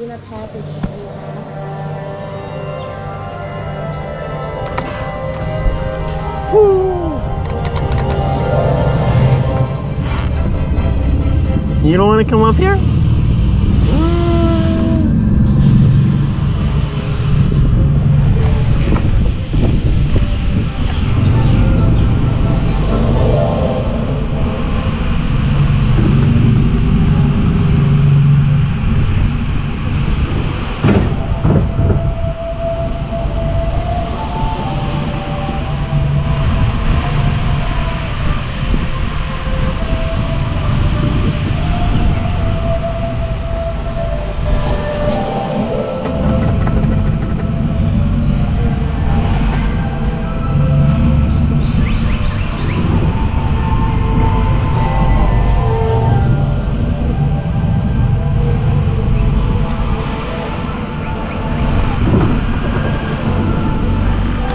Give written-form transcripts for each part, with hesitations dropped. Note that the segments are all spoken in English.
in a package. Woo! You don't want to come up here?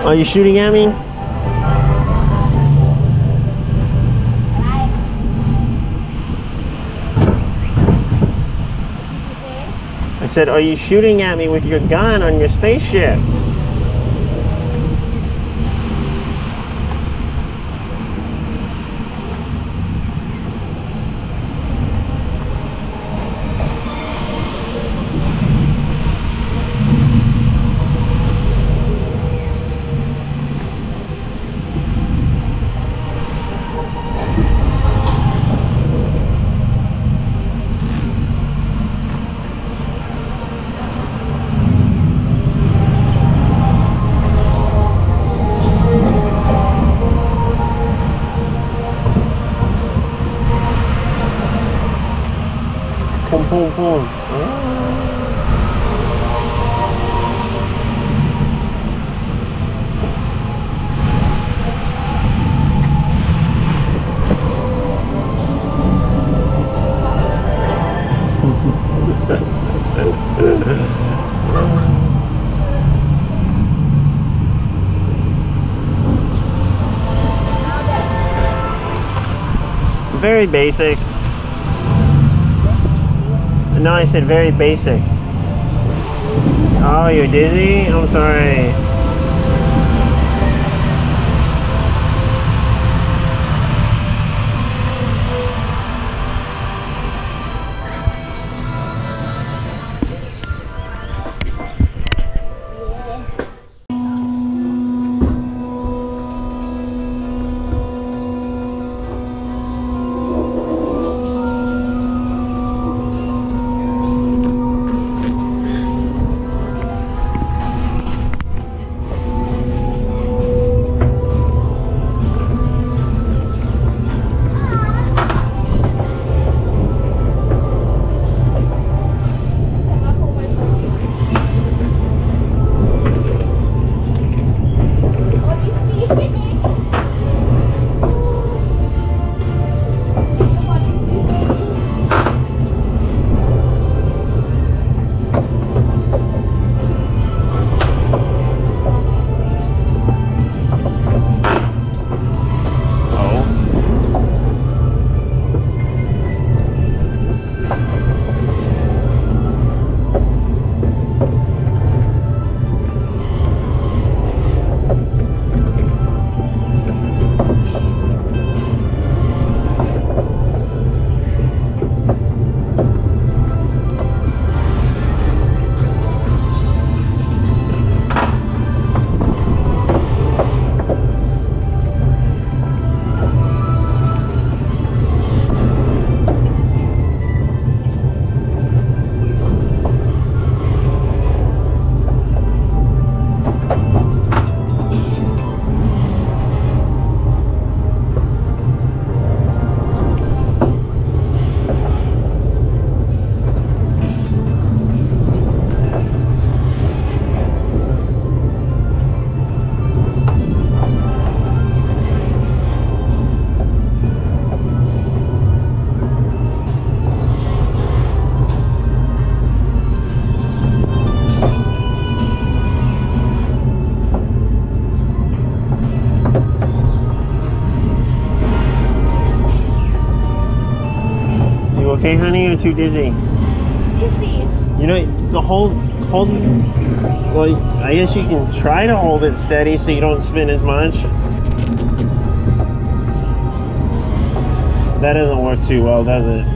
Are you shooting at me? I said, are you shooting at me with your gun on your spaceship? Boom, boom, boom. Very basic. No, I said very basic. Oh, you're dizzy? I'm sorry. Okay, honey, you're too dizzy. Dizzy. You know, the hold, well, I guess you can try to hold it steady so you don't spin as much. That doesn't work too well, does it?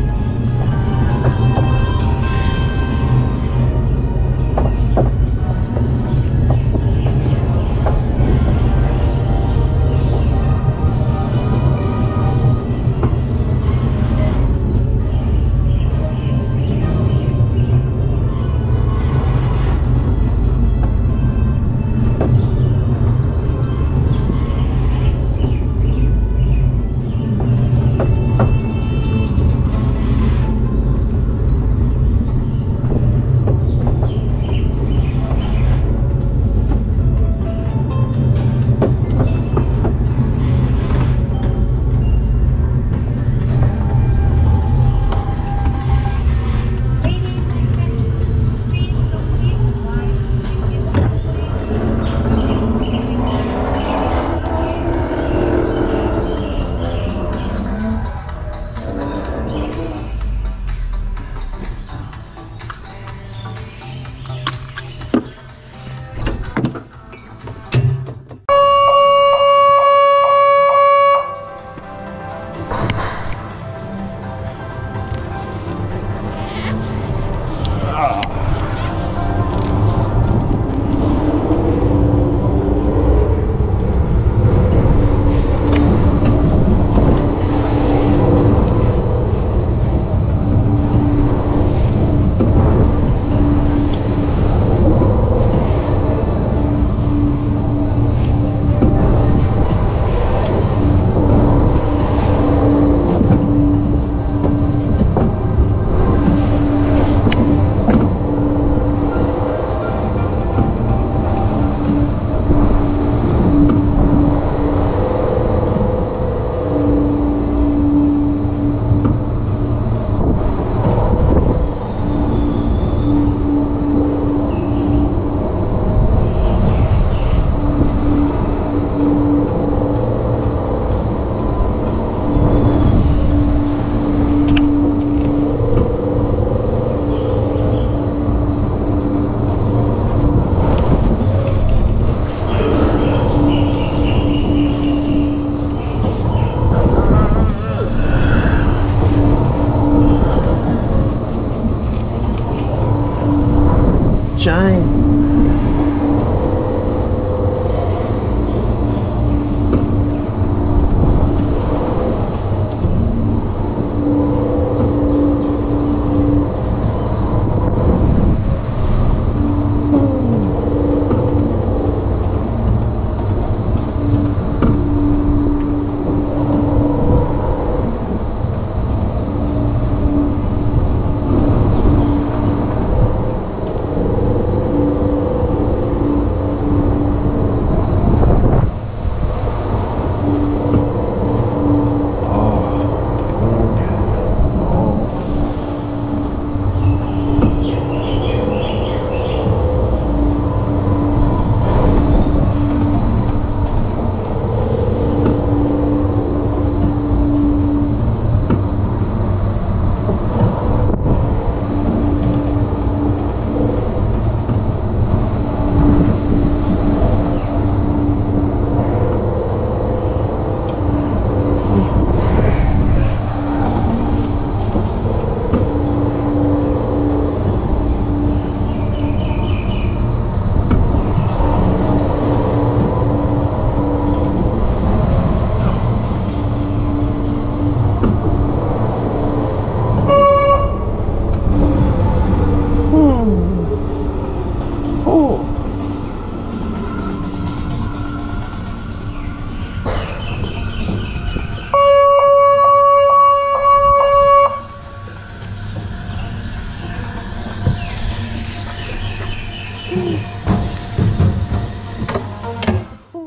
Giant.